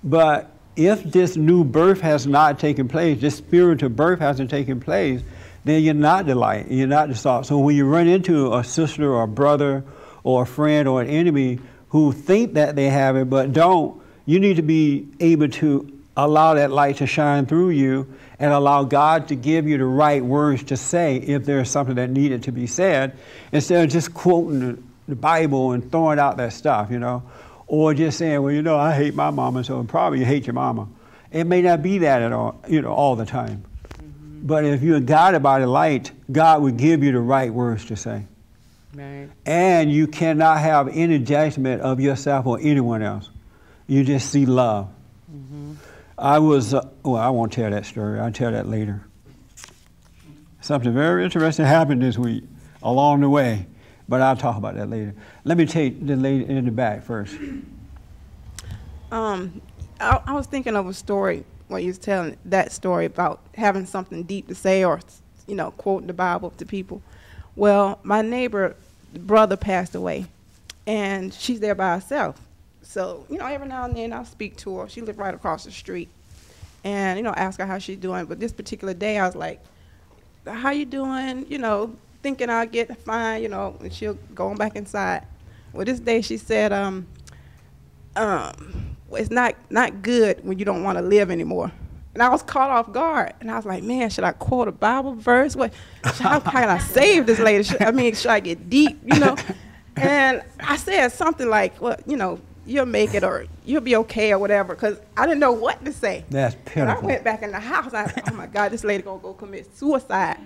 But if this new birth has not taken place, this spiritual birth hasn't taken place, then you're not the light, you're not the salt. So when you run into a sister or a brother or a friend or an enemy who think that they have it but don't, you need to be able to allow that light to shine through you and allow God to give you the right words to say if there's something that needed to be said, instead of just quoting the Bible and throwing out that stuff, you know, or just saying, well, you know, I hate my mama, so probably you hate your mama. It may not be that at all, you know, all the time. Mm-hmm. But if you're guided by the light, God would give you the right words to say. Right. And you cannot have any judgment of yourself or anyone else. You just see love. Mm-hmm. I was, well, I won't tell that story. I'll tell that later. Something very interesting happened this week along the way, but I'll talk about that later. Let me take the lady in the back first. I was thinking of a story, what you was telling, that story about having something deep to say or, you know, quoting the Bible to people. Well, my neighbor's brother passed away, and she's there by herself. So, you know, every now and then I'll speak to her. She lived right across the street. And, you know, ask her how she's doing. But this particular day, I was like, how you doing? You know, thinking I'll get fine, you know, and she'll go on back inside. Well, this day she said, it's not good when you don't want to live anymore. And I was caught off guard. And I was like, man, should I quote a Bible verse? What? How can I save this lady? Should I get deep, you know? And I said something like, well, you know, you'll make it or you'll be okay or whatever, because I didn't know what to say. That's pitiful. I went back in the house. I was like, oh, my God, this lady going to go commit suicide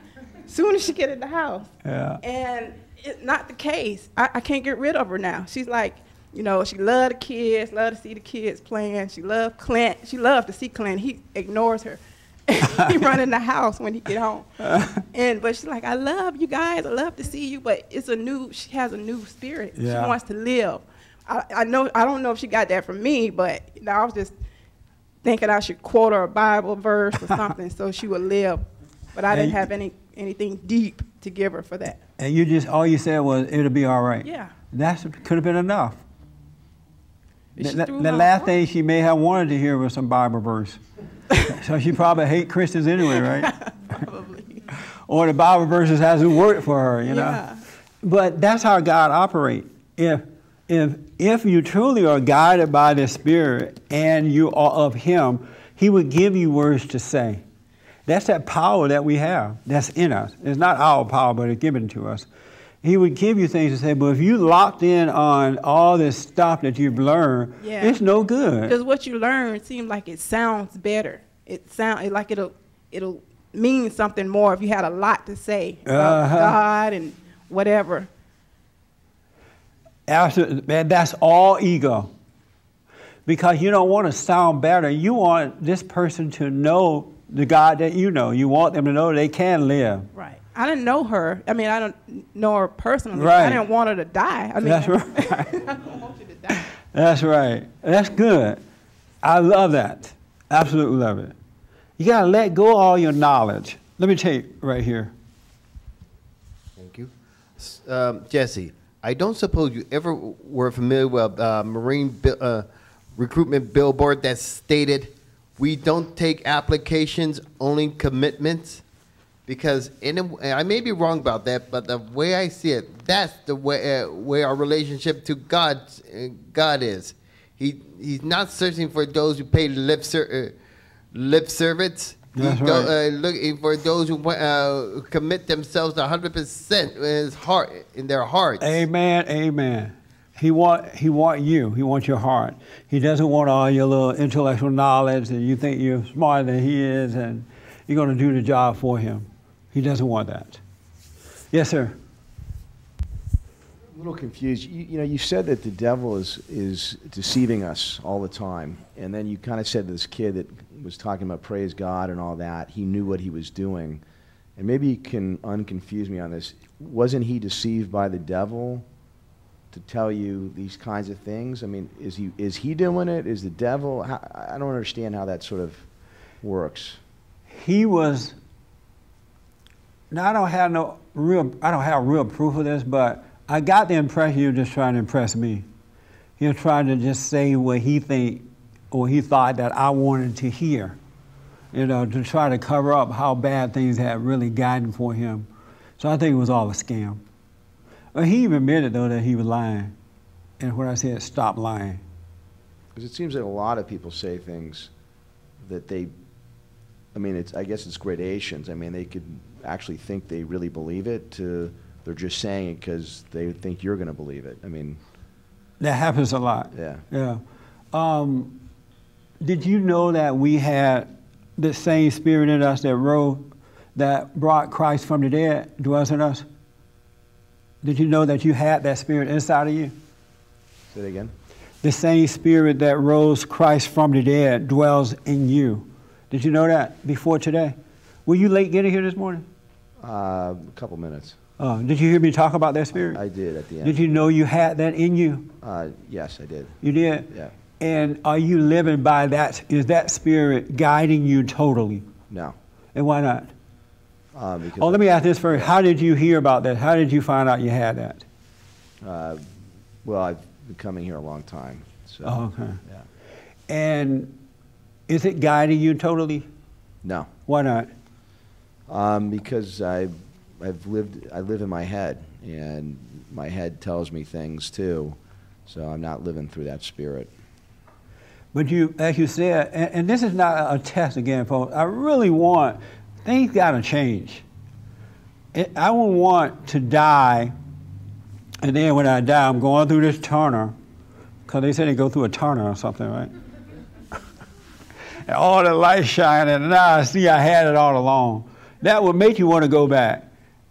soon as she get in the house. Yeah. And it's not the case. I can't get rid of her now. She's like, you know, she loved the kids, loved to see the kids playing. She loved Clint. She loved to see Clint. He ignores her. He run in the house when he get home. But she's like, I love you guys. I love to see you. But it's a new, she has a new spirit. Yeah. She wants to live. I know, I don't know if she got that from me, but you know, I was just thinking I should quote her a Bible verse or something so she would live. But I didn't have anything deep to give her for that. And you just, all you said was, it'll be all right. Yeah. That could have been enough. The last thing she may have wanted to hear was some Bible verse. So she probably hate Christians anyway, right? Probably. Or the Bible verses hasn't worked for her, you know? Yeah. But that's how God operates. If you truly are guided by the Spirit and you are of Him, He would give you words to say. That's that power that we have that's in us. It's not our power, but it's given to us. He would give you things to say, but if you locked in on all this stuff that you've learned, yeah, it's no good. Because what you learn seems like it sounds better. It sounds like it'll mean something more if you had a lot to say about God and whatever. Absolutely, man, that's all ego. Because you don't want to sound better. You want this person to know the God that you know. You want them to know they can live. Right. I didn't know her. I mean, I don't know her personally. Right. I didn't want her to die. I mean, that's right. I don't want you to die. That's right. That's good. I love that. Absolutely love it. You got to let go of all your knowledge. Let me tell you right here. Thank you. Jesse. I don't suppose you ever were familiar with Marine recruitment billboard that stated, we don't take applications, only commitments. Because, I may be wrong about that, but the way I see it, that's the way our relationship to God is. He's not searching for those who pay lip service. He's looking for those who commit themselves 100% in their hearts. Amen, amen. He want you. He wants your heart. He doesn't want all your little intellectual knowledge that you think you're smarter than he is and you're going to do the job for him. He doesn't want that. Yes, sir. I'm a little confused. You know, you said that the devil is deceiving us all the time, and then you kind of said to this kid that was talking about praise God and all that, he knew what he was doing. And maybe you can unconfuse me on this. Wasn't he deceived by the devil to tell you these kinds of things? I mean, is he doing it? Is the devil? I don't understand how that sort of works. He was, now I don't have real proof of this, but I got the impression you're just trying to impress me. You're trying to just say what he thinks or he thought that I wanted to hear, you know, to try to cover up how bad things had really gotten for him. So I think it was all a scam. But he even admitted, though, that he was lying. And when I said, stop lying. Because it seems that a lot of people say things that they, I mean, it's, I guess it's gradations. I mean, they could actually think they really believe it to they're just saying it because they think you're going to believe it. I mean. That happens a lot. Yeah. Yeah. Did you know that we had the same spirit in us that brought Christ from the dead dwells in us? Did you know that you had that spirit inside of you? Say it again. The same spirit that rose Christ from the dead dwells in you. Did you know that before today? Were you late getting here this morning? A couple minutes. Did you hear me talk about that spirit? I did at the end. Did you know you had that in you? Yes, I did. You did? Yeah. And are you living by that? Is that spirit guiding you totally? No. And why not? Because let me ask this first. How did you hear about that? How did you find out you had that? Well, I've been coming here a long time. So, okay. Yeah. And is it guiding you totally? No. Why not? Because I live in my head, and my head tells me things too. So I'm not living through that spirit. But you, as you said, and this is not a test again, folks. I really want, things got to change. I wouldn't want to die, and then when I die, I'm going through this tunnel, because they say they go through a tunnel or something, right? And all the light shining, and now I see I had it all along. That would make you want to go back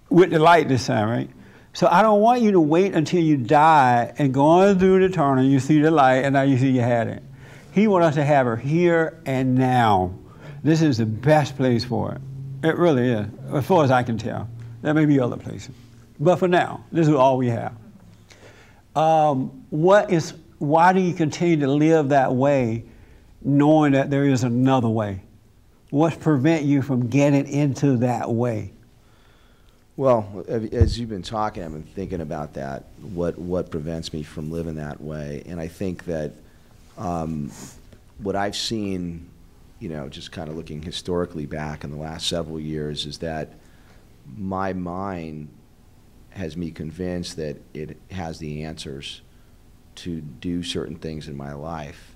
with the light this time, right? So I don't want you to wait until you die and going through the tunnel, you see the light, and now you see you had it. He wants us to have her here and now. This is the best place for it. It really is, as far as I can tell. There may be other places. But for now, this is all we have. Why do you continue to live that way, knowing that there is another way? What's prevent you from getting into that way? Well, as you've been talking, I've been thinking about that, what prevents me from living that way. And I think that what I've seen, you know, just kind of looking historically back in the last several years, is that my mind has me convinced that it has the answers to do certain things in my life.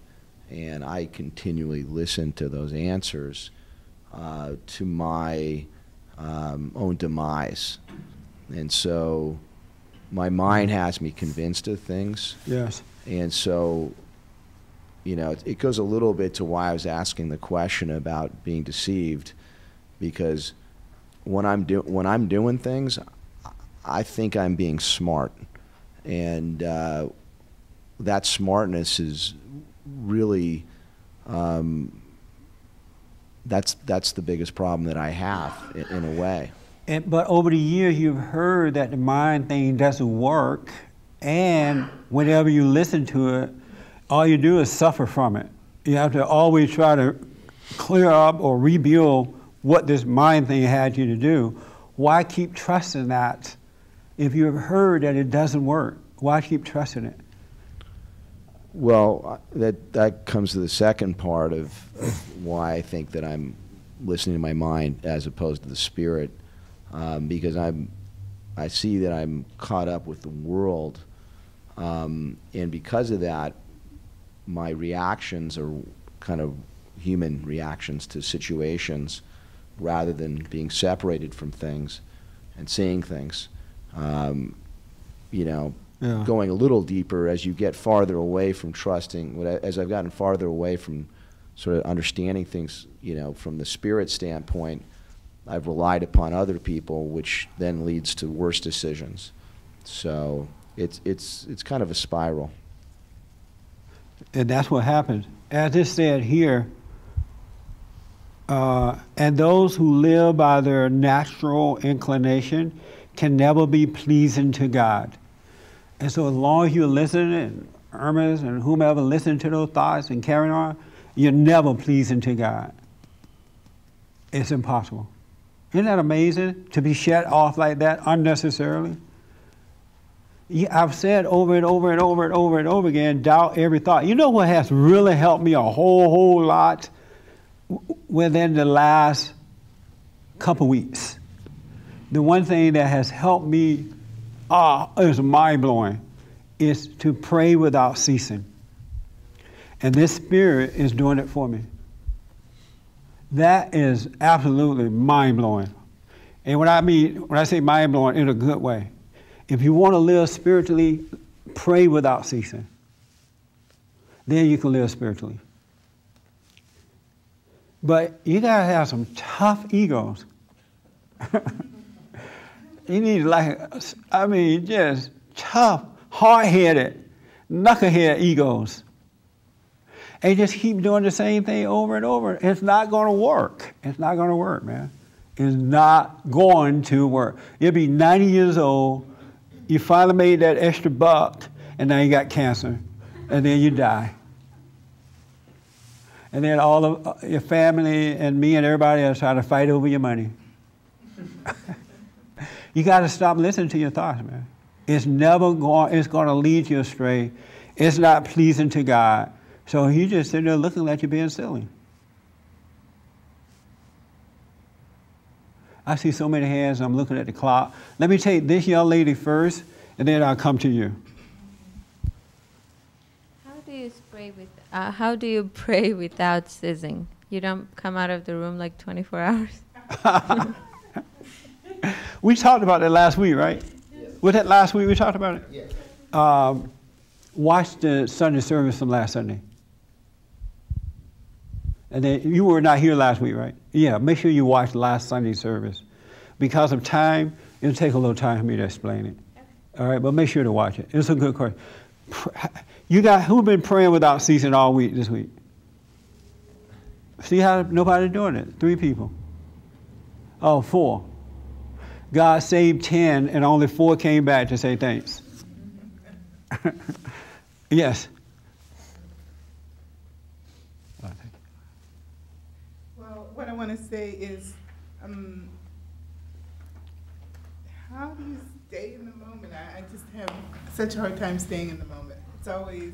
And I continually listen to those answers to my own demise. And so my mind has me convinced of things. Yes. And so, you know, it goes a little bit to why I was asking the question about being deceived, because when I'm doing things, I think I'm being smart, and that smartness is really that's the biggest problem that I have in a way. And, but over the years, you've heard that the mind thing doesn't work, and whenever you listen to it, all you do is suffer from it. You have to always try to clear up or rebuild what this mind thing had you to do. Why keep trusting that if you have heard that it doesn't work? Why keep trusting it? Well, that comes to the second part of why I think that I'm listening to my mind as opposed to the spirit, because I see that I'm caught up with the world, and because of that, my reactions are kind of human reactions to situations rather than being separated from things and seeing things. You know, yeah. Going a little deeper as you get farther away from trusting, as I've gotten farther away from sort of understanding things, you know, from the spirit standpoint, I've relied upon other people, which then leads to worse decisions. So it's kind of a spiral. And that's what happened. As it said here, and those who live by their natural inclination can never be pleasing to God. And so as long as you're listening, and Hermes and whomever listen to those thoughts and carrying on, you're never pleasing to God. It's impossible. Isn't that amazing to be shut off like that unnecessarily? I've said over and over and over and over and over again, doubt every thought. You know what has really helped me a whole lot within the last couple weeks? The one thing that has helped me, is mind-blowing, is to pray without ceasing. And this Spirit is doing it for me. That is absolutely mind-blowing. And what I mean, when I say mind-blowing, in a good way. If you want to live spiritually, pray without ceasing. Then you can live spiritually. But you got to have some tough egos. You need, like, I mean, just tough, hard-headed, knucklehead egos. And just keep doing the same thing over and over. It's not going to work. It's not going to work, man. It's not going to work. You'll be 90 years old. You finally made that extra buck, and now you got cancer, and then you die. And then all of your family and me and everybody else try to fight over your money. You got to stop listening to your thoughts, man. It's never going. It's going to lead you astray. It's not pleasing to God. So He just sitting there looking like you're being silly. I see so many hands, I'm looking at the clock. Let me take this young lady first, and then I'll come to you. How do you pray without ceasing? You don't come out of the room like 24 hours? We talked about that last week, right? Yes. Was that last week we talked about it? Yes. Watch the Sunday service from last Sunday. And then you were not here last week, right? Yeah, make sure you watch last Sunday's service. Because of time, it'll take a little time for me to explain it. All right, but make sure to watch it. It's a good question. You got who's been praying without ceasing all week this week? See how nobody's doing it? 3 people. Oh, 4. God saved 10, and only 4 came back to say thanks. Yes. What I want to say is, how do you stay in the moment? I just have such a hard time staying in the moment. It's always,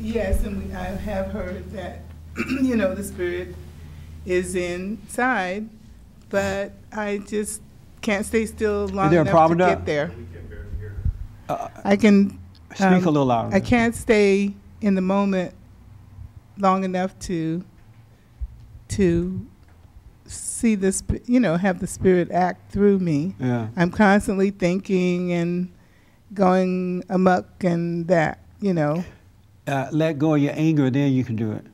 yes, and I have heard that, you know, the Spirit is inside, but I just can't stay still long enough to get there. I can speak a little louder. I can't stay in the moment long enough to see this, you know, have the Spirit act through me. Yeah. I'm constantly thinking and going amok and that, you know. Let go of your anger, then you can do it.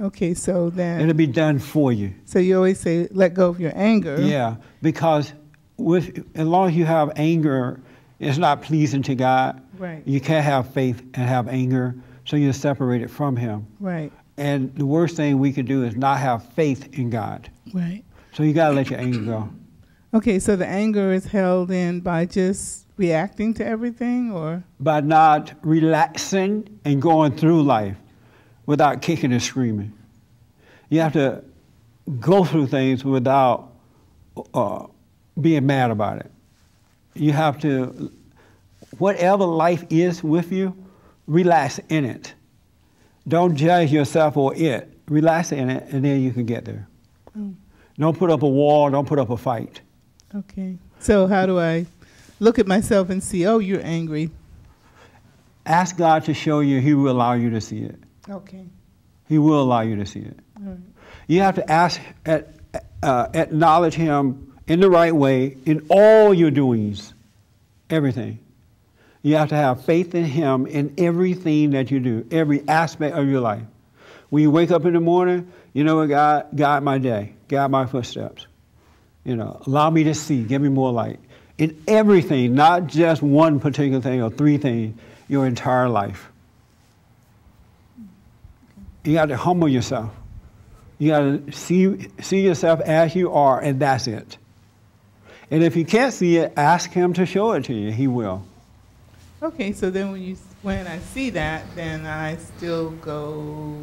Okay, so then it'll be done for you. So you always say, let go of your anger. Yeah, because as long as you have anger, it's not pleasing to God. Right. You can't have faith and have anger. So you're separated from Him. Right. And the worst thing we could do is not have faith in God. Right. So you got to let your anger go. Okay, so the anger is held in by just reacting to everything, or? By not relaxing and going through life without kicking and screaming. You have to go through things without being mad about it. You have to, whatever life is with you, relax in it. Don't judge yourself or it. Relax in it, and then you can get there. Oh. Don't put up a wall. Don't put up a fight. Okay. So how do I look at myself and see, oh, you're angry? Ask God to show you. He will allow you to see it. Okay. He will allow you to see it. All right. You have to ask, acknowledge Him in the right way in all your doings, everything. You have to have faith in Him in everything that you do, every aspect of your life. When you wake up in the morning, you know what, God, guide my day, guide my footsteps. You know, allow me to see, give me more light. In everything, not just one particular thing or 3 things, your entire life. You got to humble yourself. You got to see yourself as you are, and that's it. And if you can't see it, ask Him to show it to you. He will. Okay, so then when I see that, then I still go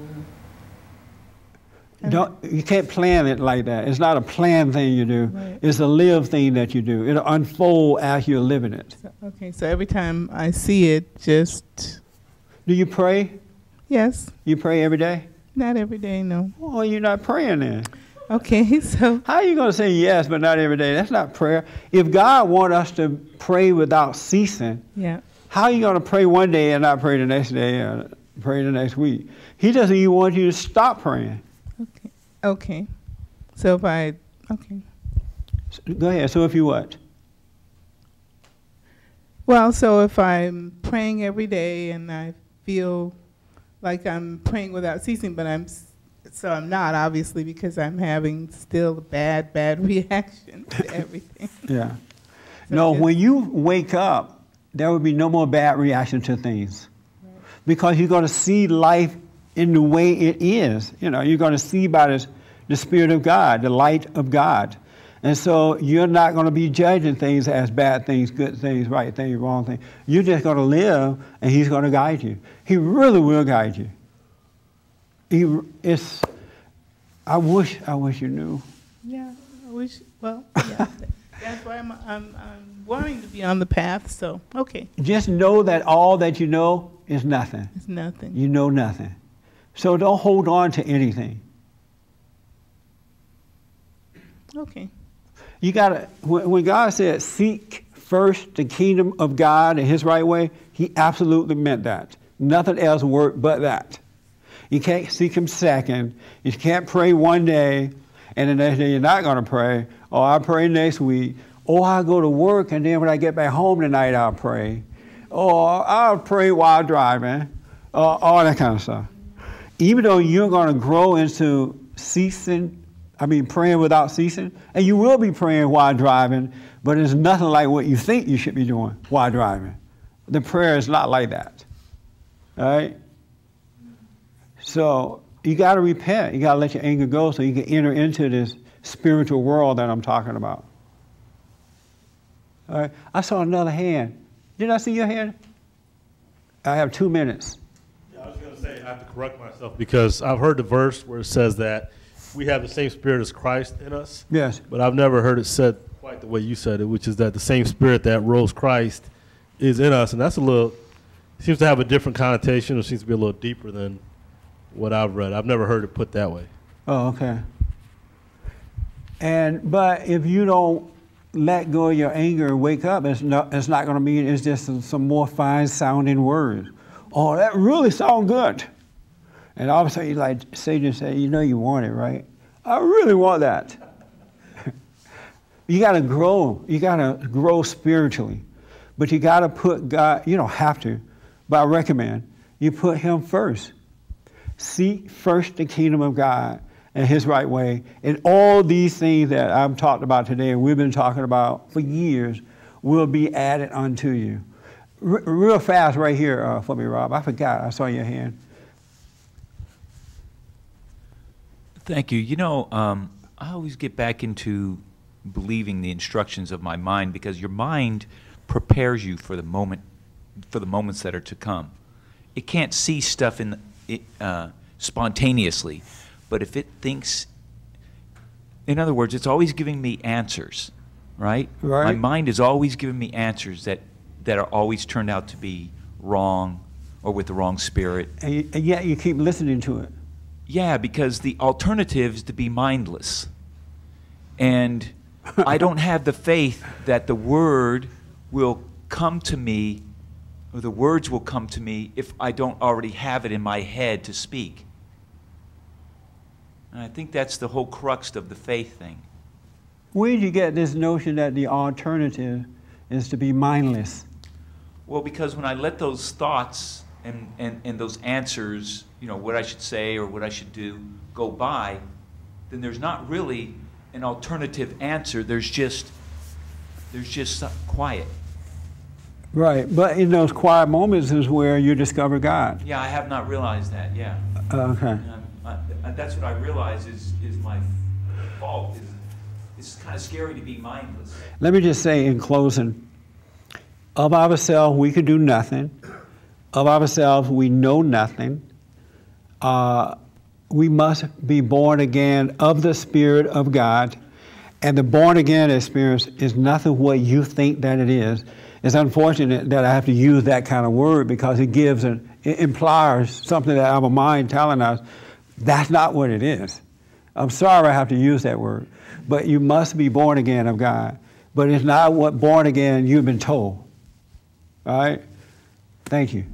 You can't plan it like that. It's not a planned thing you do. Right. It's a live thing that you do. It'll unfold as you're living it. So, okay, so every time I see it, just... Do you pray? Yes. You pray every day? Not every day, no. Well, you're not praying then. Okay, so... How are you going to say yes, but not every day? That's not prayer. If God wants us to pray without ceasing, yeah. How are you going to pray one day and not pray the next day or pray the next week? He doesn't even want you to stop praying. Okay. Okay. So if I... Okay. So, go ahead. So if you what? Well, so if I'm praying every day and I feel like I'm praying without ceasing, but I'm... So I'm not, obviously, because I'm having still a bad reaction to everything. Yeah. So no, when you wake up, there will be no more bad reaction to things. Right. Because you're going to see life in the way it is. You know, you're going to see by the Spirit of God, the light of God. And so you're not going to be judging things as bad things, good things, right things, wrong things. You're just going to live, and He's going to guide you. He really will guide you. I wish you knew. Yeah, I wish. Well, yeah. That's why I'm wanting to be on the path. So okay. Just know that all that you know is nothing. It's nothing. You know nothing, so don't hold on to anything. Okay. You gotta. When God said, "Seek first the kingdom of God and His right way," He absolutely meant that. Nothing else worked but that. You can't seek Him second. You can't pray one day, and the next day you're not going to pray. Or I'll pray next week. Or I'll go to work, and then when I get back home tonight, I'll pray. Or I'll pray while driving. Or all that kind of stuff. Even though you're going to grow into praying without ceasing, and you will be praying while driving, but it's nothing like what you think you should be doing while driving. The prayer is not like that. All right? So you got to repent. You got to let your anger go so you can enter into this spiritual world that I'm talking about. All right. I saw another hand. Did I see your hand? I have 2 minutes. Yeah, I was going to say I have to correct myself because I've heard the verse where it says that we have the same spirit as Christ in us. Yes. But I've never heard it said quite the way you said it, which is that the same spirit that rose Christ is in us. And that's a little, it seems to have a different connotation. It seems to be a little deeper than what I've read. I've never heard it put that way. Oh, okay. But if you don't let go of your anger and wake up, it's not going to mean it's just some more fine-sounding words. Oh, that really sounds good. And all of a sudden, like Satan said, you know you want it, right? I really want that. You got to grow. You got to grow spiritually. But you got to put God, you don't have to, but I recommend you put Him first. Seek first the kingdom of God and His right way. And all these things that I've talked about today and we've been talking about for years will be added unto you. Real fast right here for me, Rob. I forgot. I saw your hand. Thank you. You know, I always get back into believing the instructions of my mind because your mind prepares you for the moment, for the moments that are to come. It can't see stuff in the spontaneously, but if it thinks, in other words, it's always giving me answers, right? Right. My mind is always giving me answers that are always turned out to be wrong or with the wrong spirit. And yet you keep listening to it. Yeah, because the alternative is to be mindless. And I don't have the faith that the word will come to me, or the words will come to me if I don't already have it in my head to speak. And I think that's the whole crux of the faith thing. Where did you get this notion that the alternative is to be mindless? Well, because when I let those thoughts and those answers, you know, what I should say or what I should do, go by, then there's not really an alternative answer. There's just quiet. Right, but in those quiet moments is where you discover God. Yeah, I have not realized that, yeah. Okay. That's what I realize is my fault. It's kind of scary to be mindless. Let me just say in closing, of ourselves we can do nothing. Of ourselves we know nothing. we must be born again of the Spirit of God. And the born again experience is nothing what you think that it is. It's unfortunate that I have to use that kind of word because it gives an, it implies something that our mind telling us that's not what it is. I'm sorry I have to use that word, but you must be born again of God. But it's not what born again you've been told. All right? Thank you.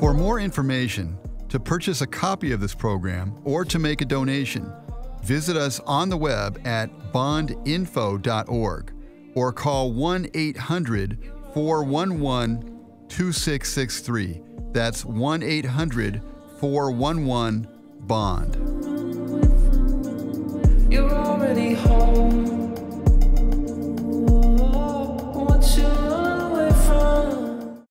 For more information, to purchase a copy of this program, or to make a donation, visit us on the web at bondinfo.org or call 1-800-411-2663. That's 1-800-411-BOND. You're already home.